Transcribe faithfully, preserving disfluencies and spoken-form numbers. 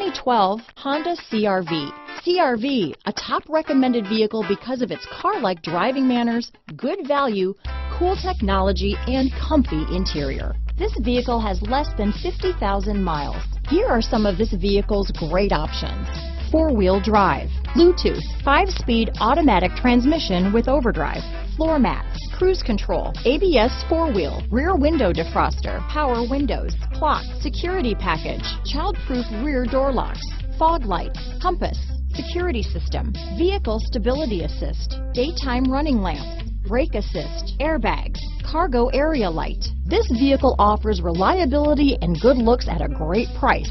twenty twelve Honda C R V. C R V, a top recommended vehicle because of its car-like driving manners, good value, cool technology, and comfy interior. This vehicle has less than fifty thousand miles. Here are some of this vehicle's great options. Four-wheel drive, Bluetooth, five-speed automatic transmission with overdrive, floor mats, cruise control, A B S four-wheel, rear window defroster, power windows, clock, security package, child-proof rear door locks, fog lights, compass, security system, vehicle stability assist, daytime running lamp, brake assist, airbags, cargo area light. This vehicle offers reliability and good looks at a great price.